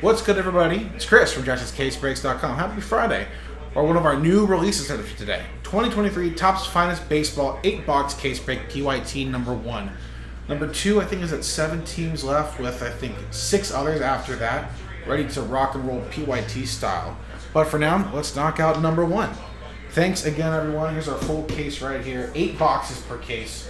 What's good, everybody? It's Chris from JaspysCaseBreaks.com. Happy Friday, or one of our new releases today. 2023 Topps Finest Baseball 8-box case break PYT number 1. Number 2, I think, is at 7 teams left with, I think, 6 others after that, ready to rock and roll PYT style. But for now, let's knock out number 1. Thanks again, everyone. Here's our full case right here. 8 boxes per case.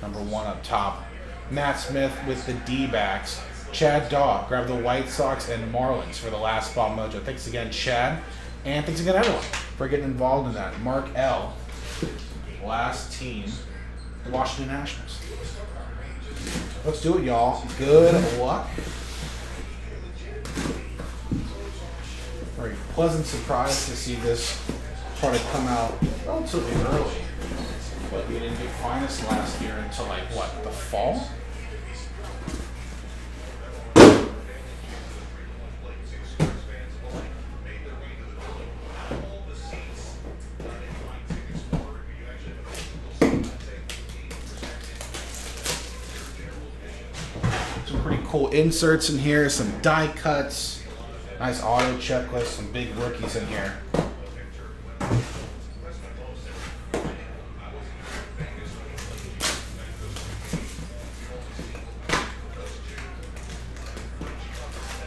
Number 1 up top. Matt Smith with the D-backs. Chad Daw grabbed the White Sox and Marlins for the last spot mojo. Thanks again, Chad. And thanks again, everyone, for getting involved in that. Mark L. Last team, the Washington Nationals. Let's do it, y'all. Good luck. Very pleasant surprise to see this try to come out relatively early. But we didn't get Finest last year until, like, what, the fall? Inserts in here, some die cuts, nice auto checklist, some big rookies in here.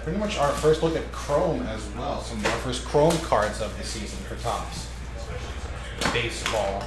Pretty much our first look at Chrome as well, some of our first Chrome cards of the season for Topps Baseball.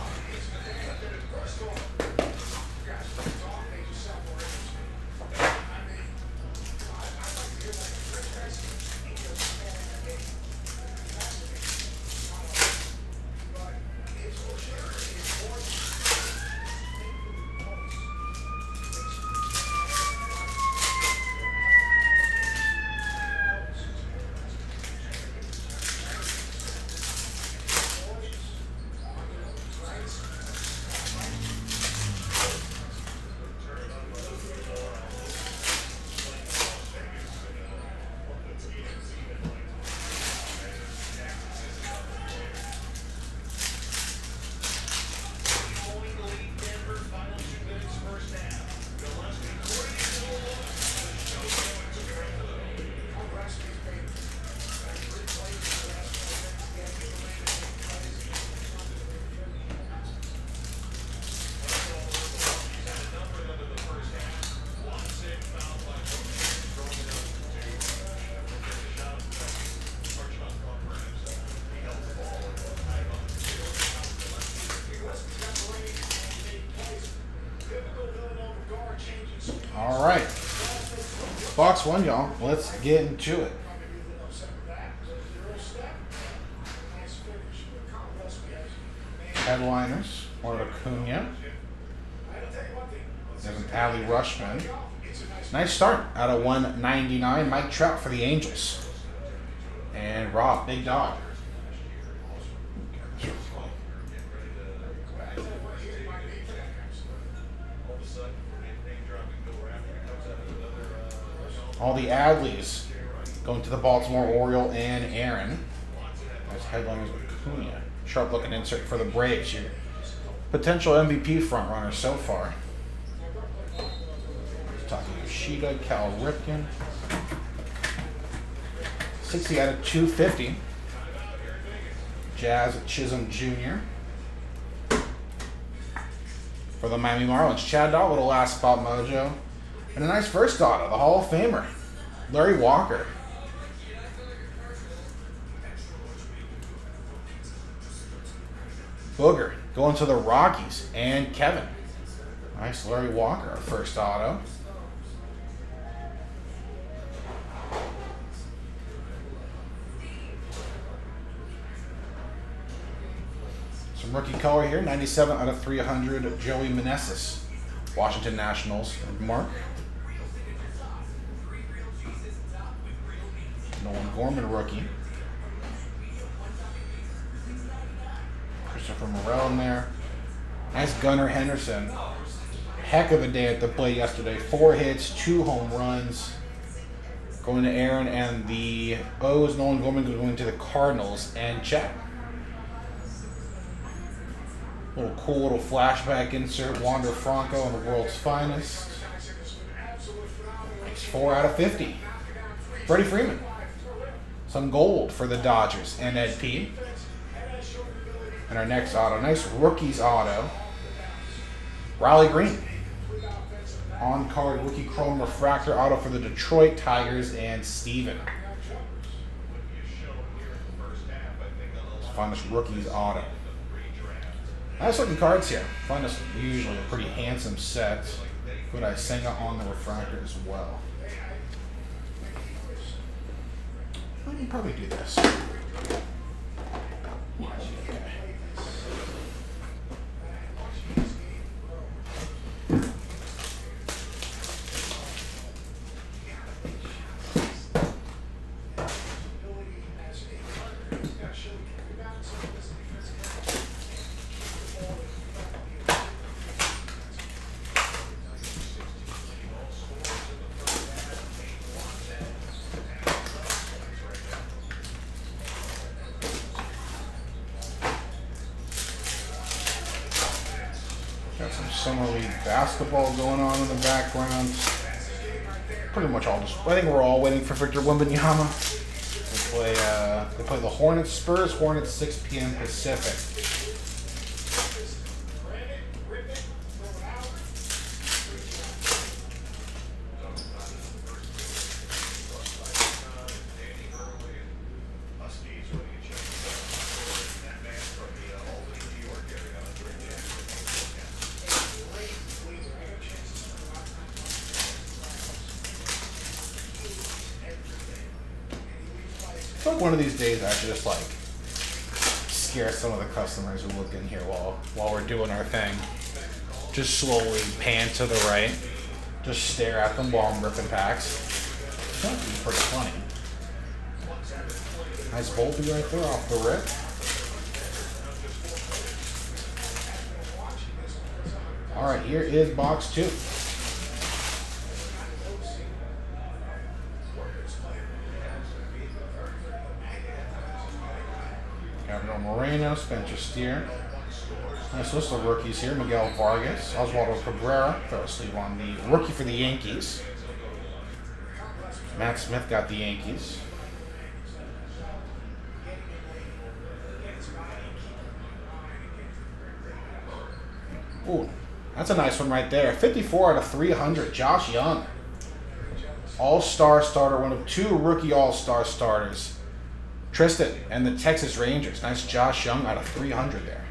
Alright, box 1, y'all. Let's get into it. Headliners, or Acuna. There's an Adley Rutschman. Nice start out of 199. Mike Trout for the Angels. And Rob, big dog. All the Adleys going to the Baltimore Oriole and Aaron. Nice headliners with Acuna. Sharp looking insert for the Braves. Your potential MVP frontrunner so far. Talking Yoshida, Cal Ripken. 60 out of 250. Jazz Chisholm Jr. For the Miami Marlins. Chad Daw with a last spot mojo. And a nice first auto, the Hall of Famer, Larry Walker. Booger going to the Rockies and Kevin. Nice Larry Walker, our first auto. Some rookie color here, 97 out of 300, Joey Meneses, Washington Nationals, Mark. Nolan Gorman, rookie. Christopher Morel in there. Nice Gunnar Henderson. Heck of a day at the plate yesterday. 4 hits, 2 home runs. Going to Aaron and the O's. Nolan Gorman going to the Cardinals and Chet. Little cool little flashback insert. Wander Franco on the World's Finest. Nice 4 out of 50. Freddie Freeman. Some gold for the Dodgers and Ed P. And our next auto, nice rookies auto. Riley Green. On-card rookie chrome refractor auto for the Detroit Tigers and Steven. Finest rookies auto. Nice looking cards here. Finest usually a pretty handsome set. Put Isenga on the refractor as well. I can probably do this. Summer league basketball going on in the background. Pretty much all just, I think we're all waiting for Victor Wembanyama. They play the Hornets, Spurs, Hornets, 6 p.m. Pacific. One of these days I should just like scare some of the customers who look in here while we're doing our thing. Just slowly pan to the right. Just stare at them while I'm ripping packs. That would be pretty funny. Nice Volpe right there off the rip. Alright, here is box 2. Spencer Steer. Nice list of rookies here. Miguel Vargas, Oswaldo Cabrera. Throw a sleeve on the rookie for the Yankees. Matt Smith got the Yankees. Ooh, that's a nice one right there. 54 out of 300. Josh Young. All-star starter, one of 2 rookie all-star starters. Tristan and the Texas Rangers. Nice Josh Young out of 300 there.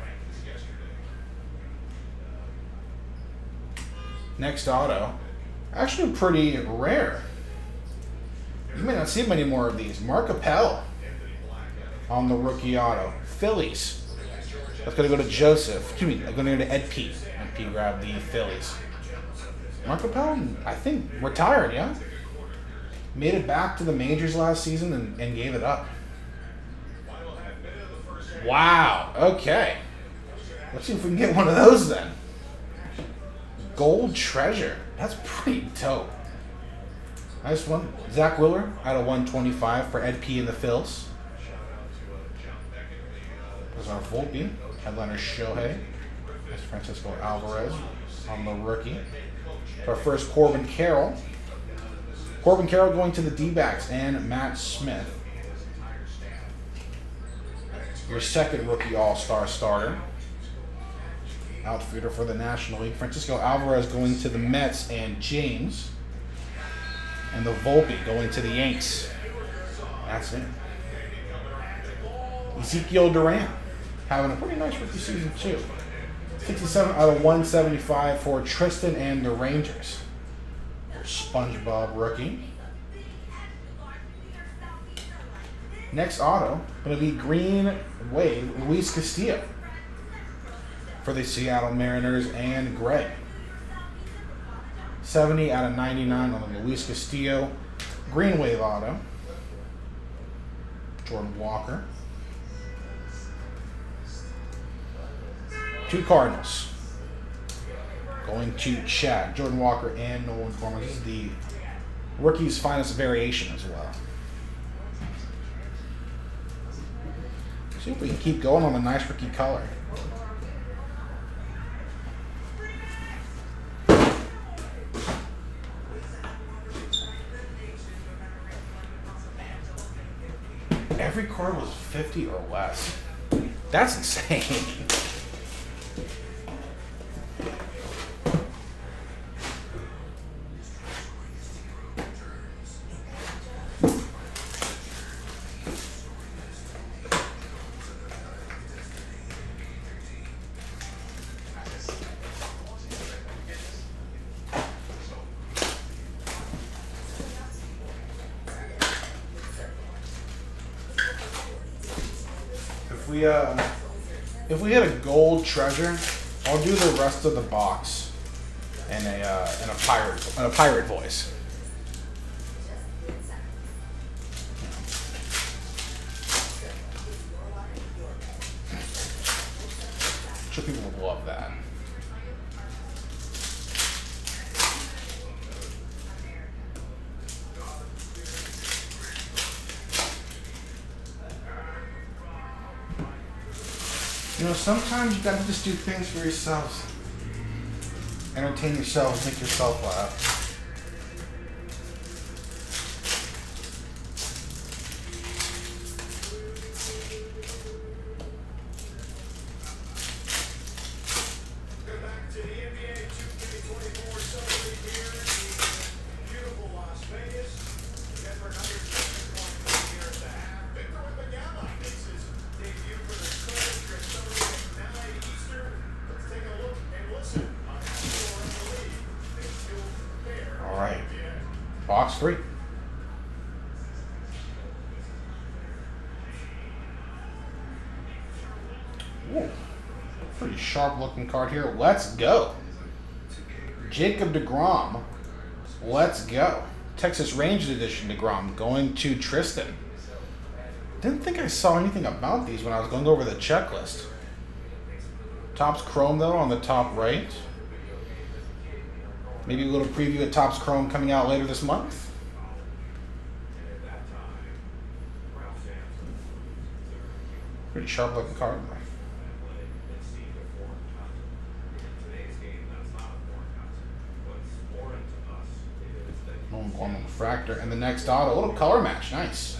Next auto. Actually pretty rare. You may not see many more of these. Mark Appel on the rookie auto. Phillies. That's going to go to Joseph. Excuse me, I'm going to go to Ed P. Ed P grabbed the Phillies. Mark Appel, I think, retired, yeah? Made it back to the majors last season and gave it up. Wow, okay. Let's see if we can get one of those then. Gold treasure. That's pretty dope. Nice one. Zach Wheeler out of 125 for Ed P. and the Phils. There's our Volpe. Headliner Shohei. There's Francisco Alvarez on the rookie. Our first Corbin Carroll. Corbin Carroll going to the D-backs and Matt Smith. Your second rookie all-star starter. Outfielder for the National League. Francisco Alvarez going to the Mets and James. And the Volpe going to the Yanks. That's it. Ezekiel Duran having a pretty nice rookie season too. 67 out of 175 for Tristan and the Rangers. Your SpongeBob rookie. Next auto, going to be Green Wave, Luis Castillo for the Seattle Mariners and Greg. 70 out of 99 on the Luis Castillo. Green Wave auto. Jordan Walker. 2 Cardinals. Going to Chad. Jordan Walker and Nolan Gorman. This is the rookie's finest variation as well. See if we can keep going on the nice rookie color. every card was 50 or less. That's insane. If we get a gold treasure, I'll do the rest of the box in a pirate voice. I'm sure people would love that. You know, sometimes you gotta just do things for yourselves. Entertain yourselves, make yourself laugh. Looking card here. Let's go. Jacob DeGrom. Let's go. Texas Rangers edition DeGrom going to Tristan. Didn't think I saw anything about these when I was going over the checklist. Topps Chrome though on the top right. Maybe a little preview of Topps Chrome coming out later this month. Pretty sharp looking card. Nolan Gorman refractor. And the next auto, a little color match. Nice.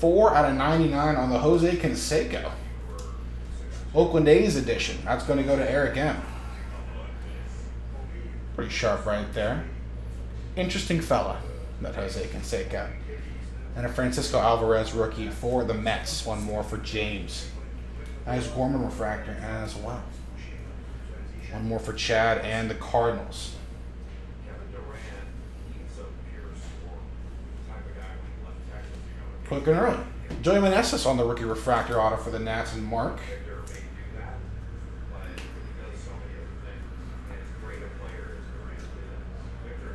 4/99 on the Jose Canseco. Oakland A's edition. That's going to go to Eric M. Pretty sharp right there. Interesting fella, that Jose Canseco. And a Francisco Alvarez rookie for the Mets. One more for James. Nice Gorman refractor as well. One more for Chad and the Cardinals. Quick and early. Joey Meneses on the rookie refractor auto for the Nats and Mark.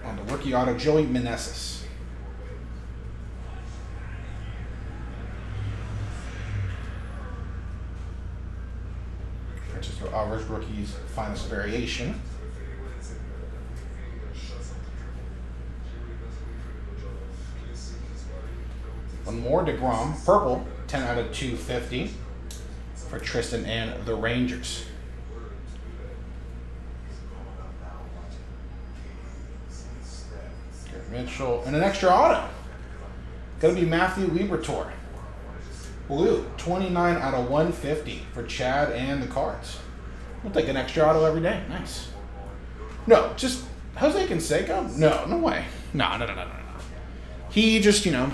On the rookie auto, Joey Meneses. Francisco Alvarez rookie's finest variation. One more DeGrom, purple, 10/250 for Tristan and the Rangers. Garrett Mitchell, and an extra auto. Gonna be Matthew Liberatore. Blue, 29/150 for Chad and the Cards. We'll take an extra auto every day, nice. No, just Jose Canseco? No, no way. No. He just, you know,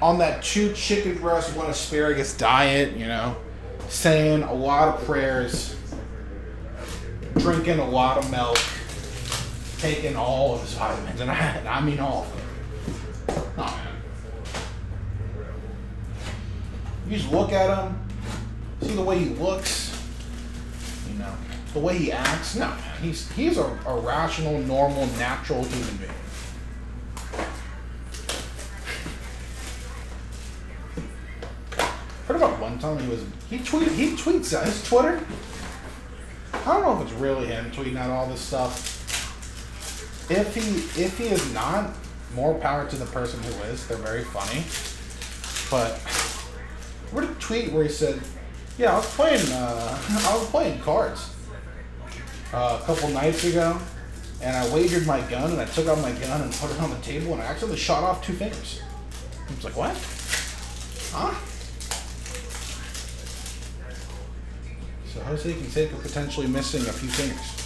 on that 2 chicken breast, 1 asparagus diet, you know, saying a lot of prayers, drinking a lot of milk, taking all of his vitamins, and I mean all of them. Oh. You just look at him, see the way he looks, you know, the way he acts. No, he's a rational, normal, natural human being. One time he tweets out his Twitter. I don't know if it's really him tweeting out all this stuff. If he is not, more power to the person who is. They're very funny. But what a tweet where he said, "Yeah, I was playing cards a couple nights ago, and I wagered my gun, and I took out my gun and put it on the table, and I accidentally shot off 2 fingers." I was like, "What?" Huh? So Jose Canseco potentially missing a few fingers.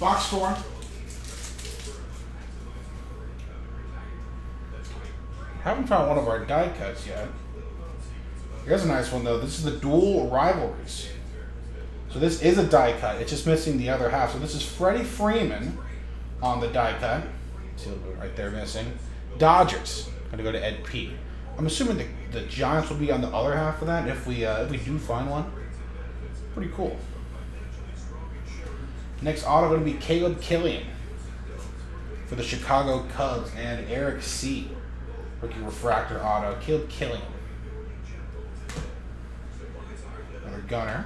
Box four. Haven't found one of our die cuts yet. Here's a nice one though. This is the dual rivalries. So this is a die cut. It's just missing the other half. So this is Freddie Freeman on the die cut. See right there missing. Dodgers. Gonna go to Ed P. I'm assuming the Giants will be on the other half of that if we do find one. Pretty cool. Next auto going to be Caleb Killian for the Chicago Cubs and Eric C. Rookie refractor auto. Caleb Killian. Another Gunner.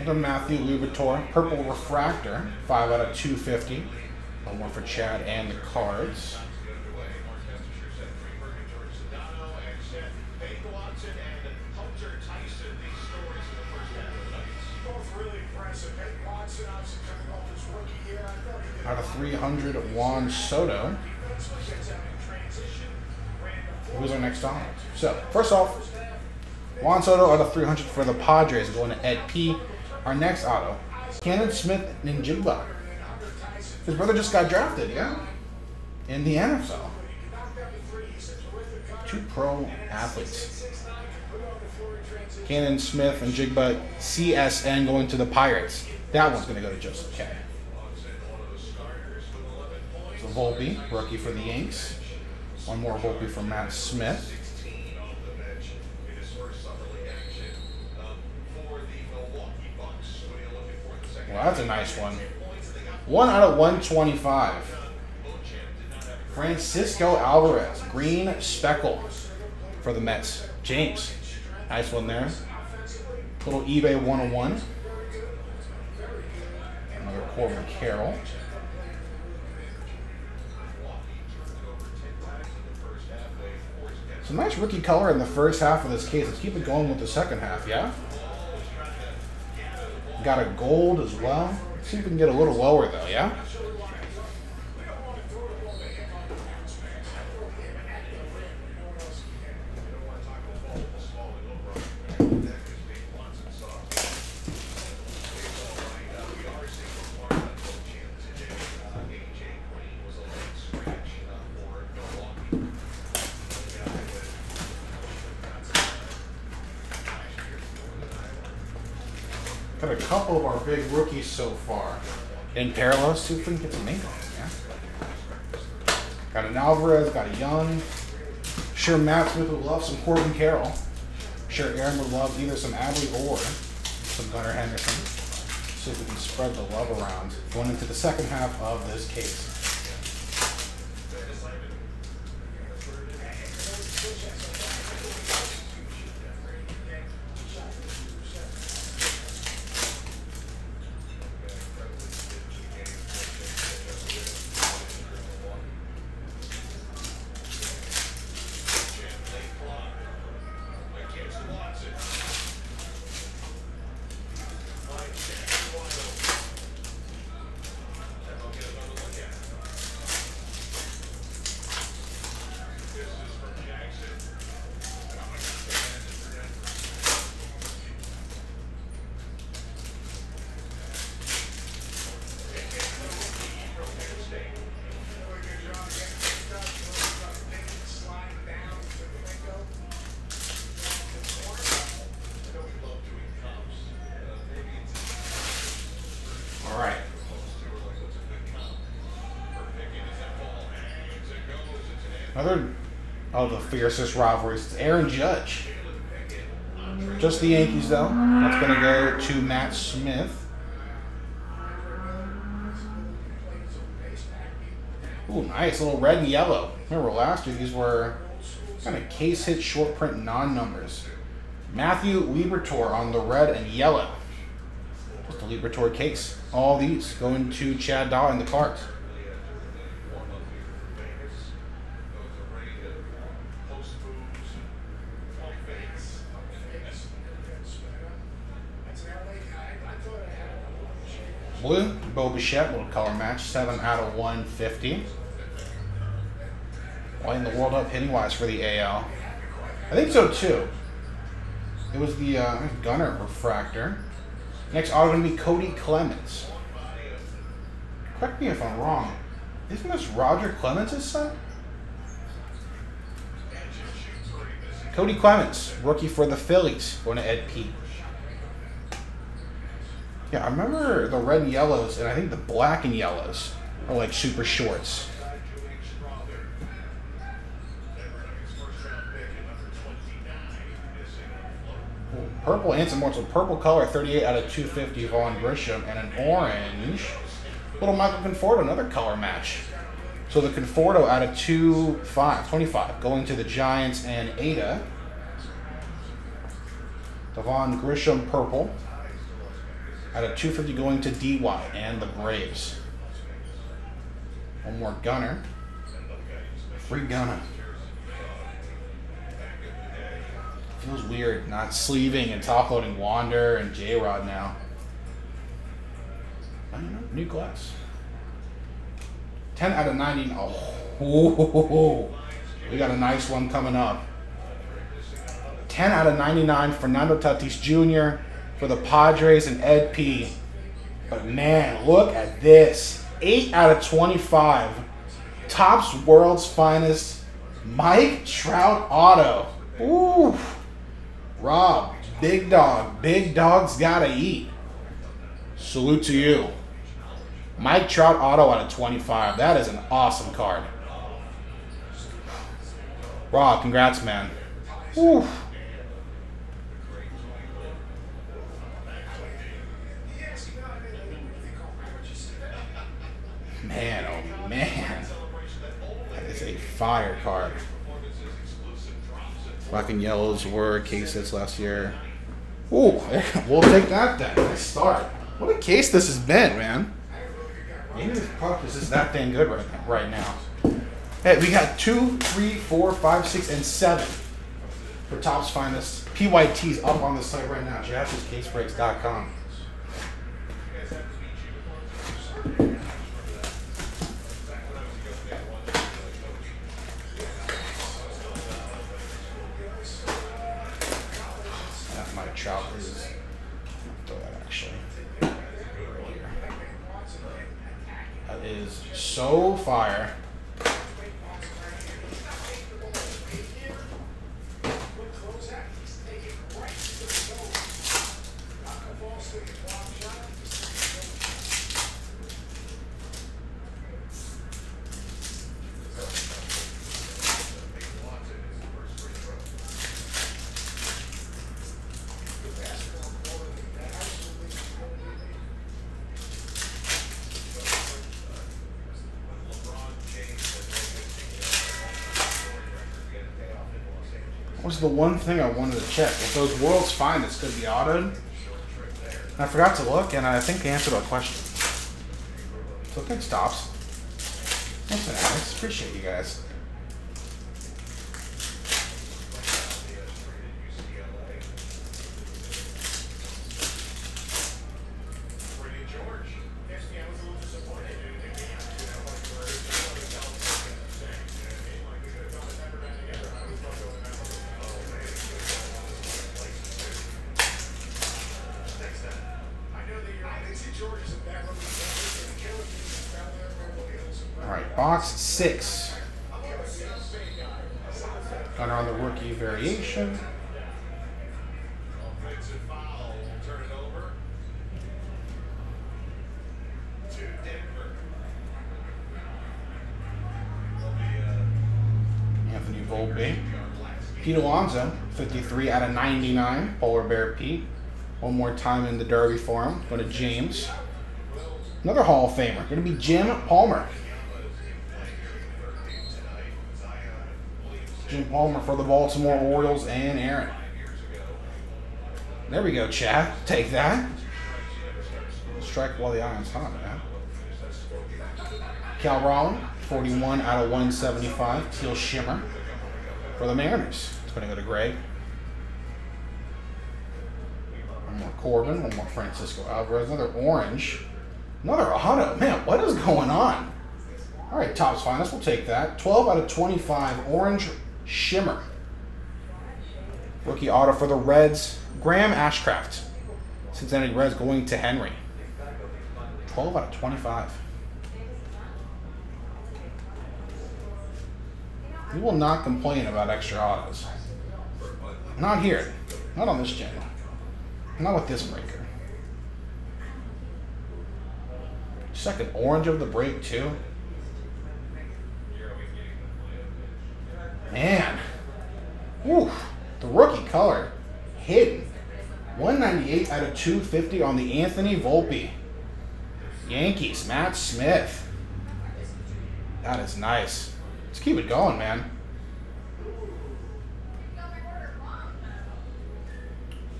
Another Matthew Liberatore. Purple refractor. 5 out of 250. One for Chad and the Cards. Out of 300, Juan Soto. Who's our next on? So, first off, Juan Soto out of 300 for the Padres is going to Ed P. Our next auto, Canaan Smith-Njigba. His brother just got drafted, yeah, in the NFL. Two pro athletes. Canaan Smith-Njigba, CSN going to the Pirates. That one's going to go to Joseph K. So Volpe, rookie for the Yanks. One more Volpe for Matt Smith. Well, that's a nice one. 1 out of 125. Francisco Alvarez. Green Speckle for the Mets. James. Nice one there. Little eBay 101. Another Corbin Carroll. Some nice rookie color in the first half of this case. Let's keep it going with the second half, yeah? Got a gold as well. See if we can get a little lower though, yeah? Got a couple of our big rookies so far. In parallel, see if we can get some ink on them, yeah? Got an Alvarez, got a Young. Sure, Matt Smith would love some Corbin Carroll. Sure, Aaron would love either some Adley or some Gunnar Henderson. See if we can spread the love around going into the second half of this case. Another of the fiercest rivalries is Aaron Judge. Just the Yankees, though. That's going to go to Matt Smith. Ooh, nice. Little red and yellow. Remember last year, these were kind of case hit, short print, non-numbers. Matthew Liberatore on the red and yellow. Just the Liberatore case. All these going to Chad Dahl in the cards. Blue, Bo Bichette, little color match, 7/150. Lighting the world up hitting-wise for the AL. I think so, too. It was the Gunnar refractor. Next auto going to be Cody Clemens. Correct me if I'm wrong. Isn't this Roger Clemens' son? Cody Clemens, rookie for the Phillies, going to Ed Peet. Yeah, I remember the red and yellows, and I think the black and yellows are like super shorts. Ooh, purple and some more. So purple color, 38/250, Vaughn Grissom, and an orange. Little Michael Conforto, another color match. So the Conforto 25 going to the Giants and Ada. The Vaughn Grissom purple. /250 going to D.Y. and the Braves. One more Gunnar. Free Gunnar. Feels weird not sleeving and top-loading Wander and J-Rod now. I don't know. New glass. 10/90. Oh, we got a nice one coming up. 10/99. Fernando Tatis Jr. for the Padres and Ed P. But man, look at this. 8/25. Topps World's Finest. Mike Trout auto. Ooh. Rob, big dog. Big dog's gotta eat. Salute to you. Mike Trout auto /25. That is an awesome card. Rob, congrats, man. Ooh. Man, oh man, that is a fire card. Black and yellows were case hits last year. Ooh, we'll take that then. Nice start. What a case this has been, man. Maybe this product is just that dang good right now. Hey, we got 2, 3, 4, 5, 6, and 7 for Topps Finest. PYT's up on the site right now, JaspysCaseBreaks.com. Trout is, throw that actually right here. That is so fire. The one thing I wanted to check if those World's Finest could be autoed, and I forgot to look, and I think they answered our question. So thanks, Topps. Thanks, Alex. Appreciate you guys. Box 6. Gunnar on the rookie variation. Volpe. Pete Alonso, 53 out of 99. Polar Bear Pete. One more time in the Derby for him. Go to James. Another Hall of Famer. Going to be Jim Palmer. Jim Palmer for the Baltimore Orioles and Aaron. There we go, Chad. Take that. Strike while the iron's hot, man. Cal Ripken, 41 out of 175. Teal Shimmer for the Mariners. It's going to go to Greg. One more Corbin. One more Francisco Alvarez. Another orange. Another Auto. Man, what is going on? All right, Topps Finest. We'll take that. 12 out of 25. Orange Shimmer. Rookie auto for the Reds. Graham Ashcraft. Cincinnati Reds going to Henry. 12 out of 25. We will not complain about extra autos. Not here. Not on this channel. Not with this breaker. Second orange of the break, too. Man. Ooh. The rookie color. Hidden. 198 out of 250 on the Anthony Volpe. Yankees. Matt Smith. That is nice. Let's keep it going, man.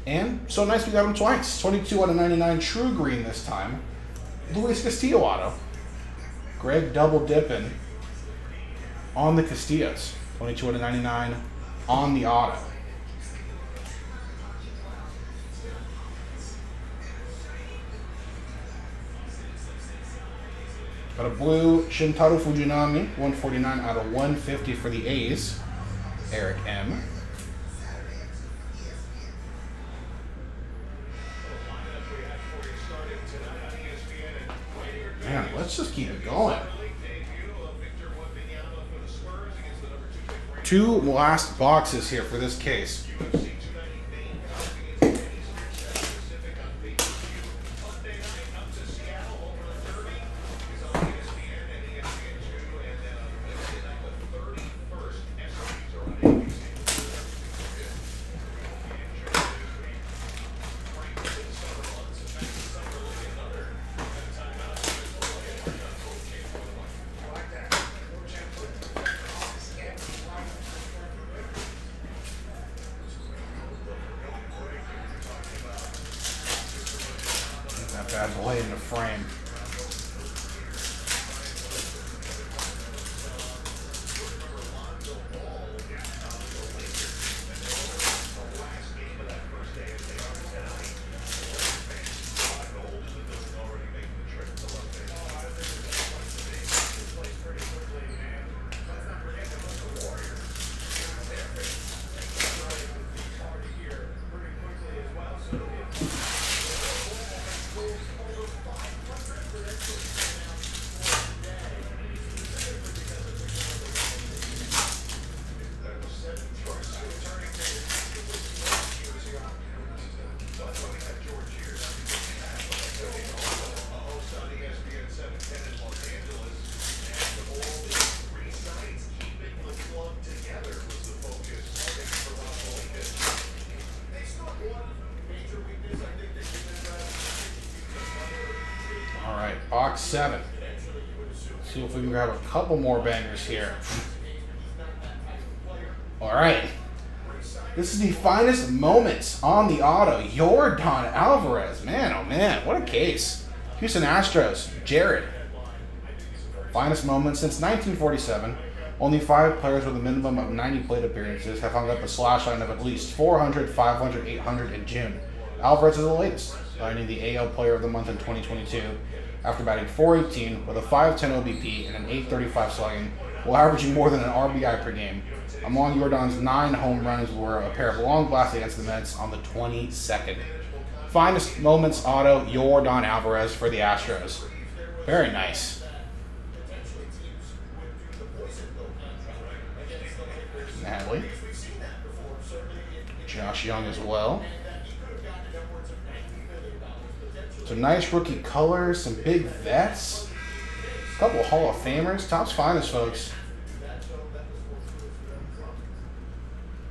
And so nice we got him twice. 22 out of 99 true green this time. Luis Castillo auto. Greg double dipping on the Castillos. 22 out of 99 on the auto. Got a blue Shintaro Fujinami, 149 out of 150 for the A's. Eric M. Man, let's just keep it going. Two last boxes here for this case. Box 7. See if we can grab a couple more bangers here. All right. This is the finest moments on the auto. Yordan Alvarez. Man, oh man, what a case. Houston Astros, Jared. Finest moments since 1947. Only 5 players with a minimum of 90 plate appearances have hung up a slash line of at least 400, 500, 800 in June. Alvarez is the latest, earning the AL Player of the Month in 2022. After batting .418 with a 5.10 OBP and an 8.35 slugging, while averaging more than an RBI per game. Among Yordan's 9 home runs were a pair of long blasts against the Mets on the 22nd. Finest moments auto, Yordan Alvarez for the Astros. Very nice. Adley. Josh Young as well. So nice rookie colors, some big vets, a couple of Hall of Famers. Topps Finest, folks.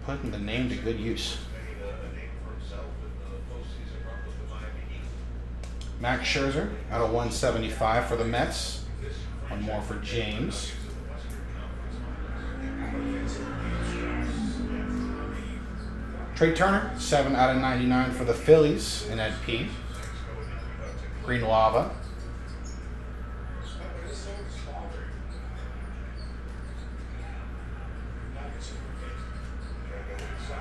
putting the name to good use. Max Scherzer out of 175 for the Mets. One more for James. Trey Turner, 7 out of 99 for the Phillies in Ed P. Green Lava.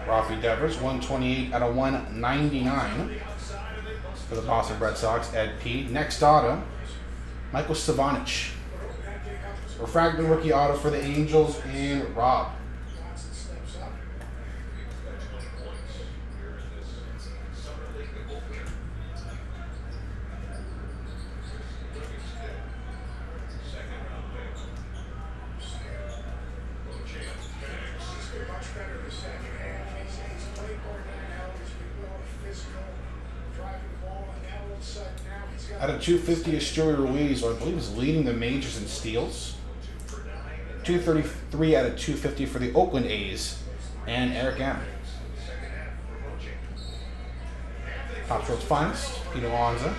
Rafi Devers, 128 out of 199 for the Boston Red Sox, Ed P. Next auto, Michael Savanich. Refractor rookie auto for the Angels and Rob. Out of 250 is Joey Ruiz, or I believe is leading the majors in steals. 233 out of 250 for the Oakland A's and Eric Allen. Topps World's Finest, Pete Alonso.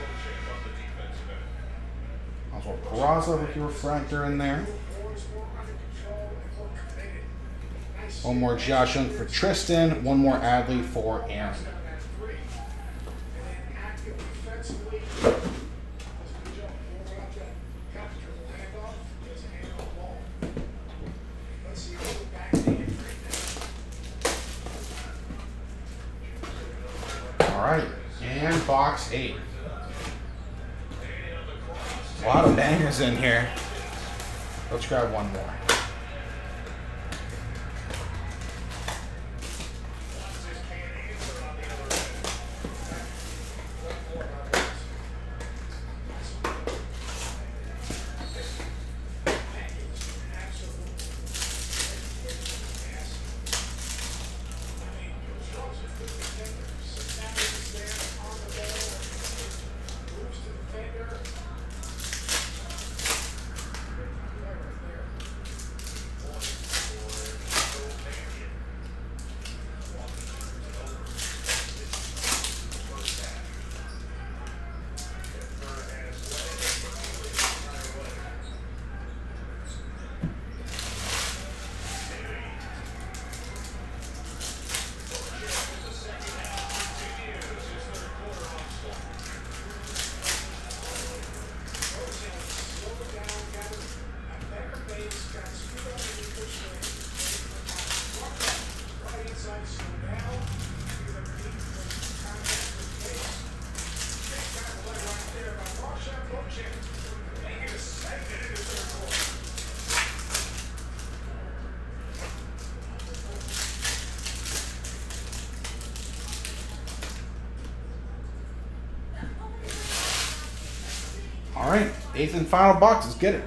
Oswald Peraza, rookie refractor in there. One more Josh Young for Tristan, one more Adley for Aaron. Alright, and box 8. A lot of bangers in here. Let's grab one more. Alright, 8th and final box, let's get it.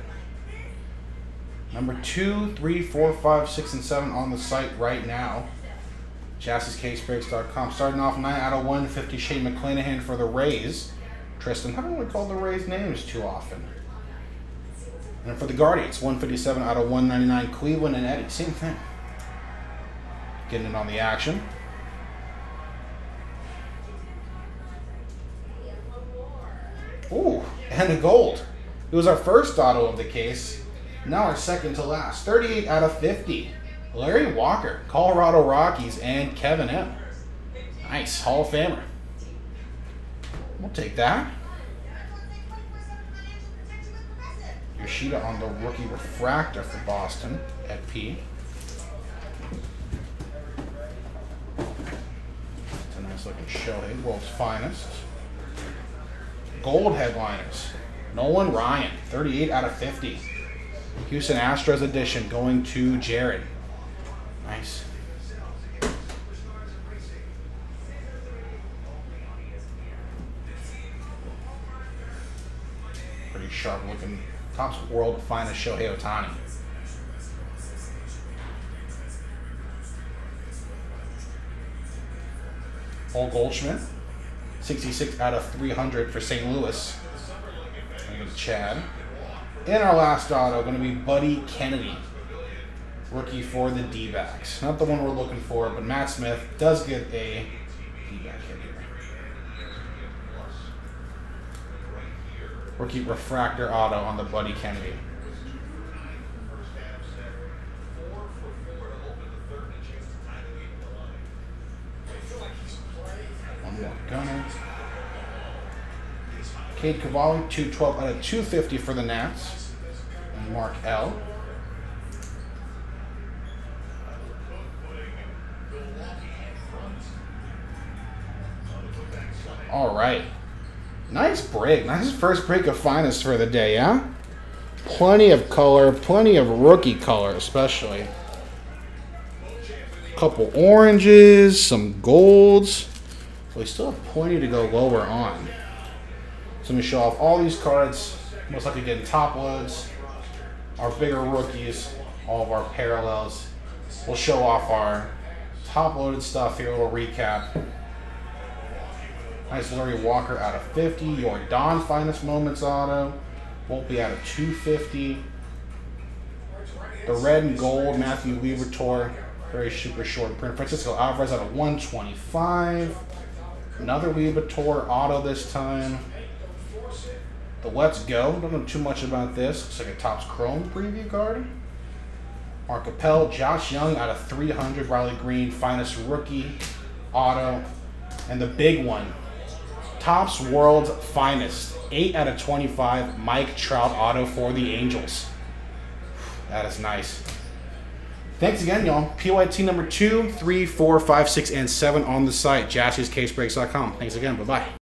Number 2, 3, 4, 5, 6, and 7 on the site right now. JaspysCaseBreaks.com. Starting off 9 out of 150, Shane McClanahan for the Rays. Tristan, I don't really call the Rays names too often. And for the Guardians, 157 out of 199, Cleveland and Eddie. Same thing. Getting in on the action. Ooh, and a gold. It was our first auto of the case. Now our second to last. 38 out of 50. Larry Walker, Colorado Rockies, and Kevin M. Nice, Hall of Famer. We'll take that. Yoshida on the rookie refractor for Boston at P. It's a nice looking Shohei, World's Finest. Gold headliners. Nolan Ryan, 38 out of 50. Houston Astros edition going to Jared. Nice. Pretty sharp looking. Topps World Finest Shohei Ohtani. Paul Goldschmidt, 66 out of 300 for St. Louis. And Chad. In our last auto, going to be Buddy Kennedy. rookie for the D-backs. Not the one we're looking for, but Matt Smith does get a D-back hit here. Rookie refractor auto on the Buddy Kennedy. One more Gunner. Cade Cavalli, 212 out of 250 for the Nats. And Mark L. All right. Nice break. Nice first break of Finest for the day, yeah? Plenty of color, plenty of rookie color, especially. A couple oranges, some golds. We still have plenty to go lower on. So I'm going to show off all these cards, most likely getting top loads, our bigger rookies, all of our parallels. We'll show off our top-loaded stuff here, a little recap. Nice Larry Walker out of 50, Yordan Finest Moments auto, Volpe out of 250. The red and gold, Matthew Liberatore, very super short print. Francisco Alvarez out of 125. Another Liberatore auto this time. The Let's Go, don't know too much about this. Looks like a Topps Chrome preview card. Mark Appel, Josh Young out of 300. Riley Green, Finest rookie auto. And the big one, Topps World's Finest, 8 out of 25. Mike Trout auto for the Angels. That is nice. Thanks again, y'all. PYT number 2, 3, 4, 5, 6, and 7 on the site, JaspysCaseBreaks.com. Thanks again. Bye-bye.